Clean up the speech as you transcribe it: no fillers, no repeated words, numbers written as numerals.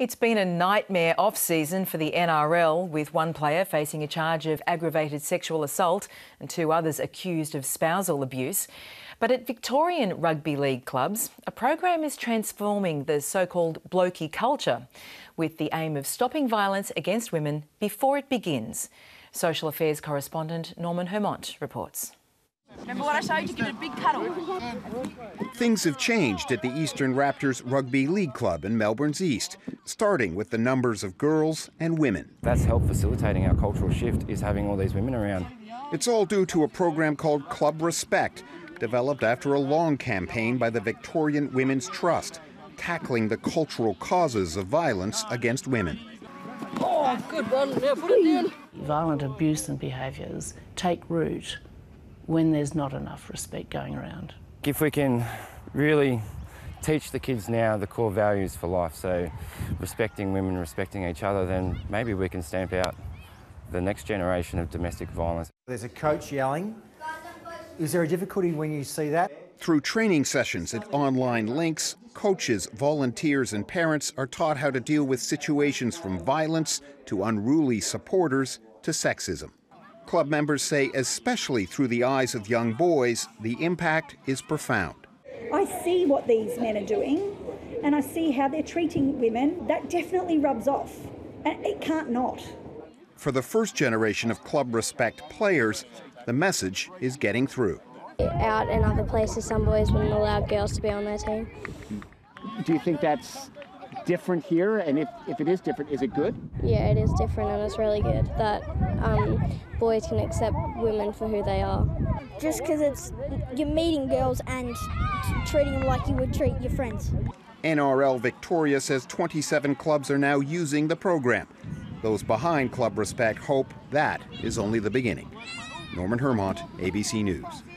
It's been a nightmare off-season for the NRL, with one player facing a charge of aggravated sexual assault and two others accused of spousal abuse. But at Victorian Rugby League clubs, a program is transforming the so-called blokey culture with the aim of stopping violence against women before it begins. Social Affairs correspondent Norman Hermant reports. Remember what I showed you? Give it a big cuddle. Things have changed at the Eastern Raptors Rugby League Club in Melbourne's East, starting with the numbers of girls and women. That's helped facilitating our cultural shift, is having all these women around. It's all due to a program called Club Respect, developed after a long campaign by the Victorian Women's Trust, tackling the cultural causes of violence against women. Oh, good one. Now put it down. Violent abuse and behaviours take root when there's not enough respect going around. If we can really teach the kids now the core values for life, so respecting women, respecting each other, then maybe we can stamp out the next generation of domestic violence. There's a coach yelling. Is there a difficulty when you see that? Through training sessions at online links, coaches, volunteers and parents are taught how to deal with situations from violence to unruly supporters to sexism. Club members say, especially through the eyes of young boys, the impact is profound. I see what these men are doing and I see how they're treating women. That definitely rubs off, and it can't not. For the first generation of Club Respect players, the message is getting through. Out in other places, some boys wouldn't allow girls to be on their team. Do you think that's different here, and if it is different, is it good? Yeah, it is different, and it's really good that boys can accept women for who they are. Just because you're meeting girls and treating them like you would treat your friends. NRL Victoria says 27 clubs are now using the program. Those behind Club Respect hope that is only the beginning. Norman Hermant, ABC News.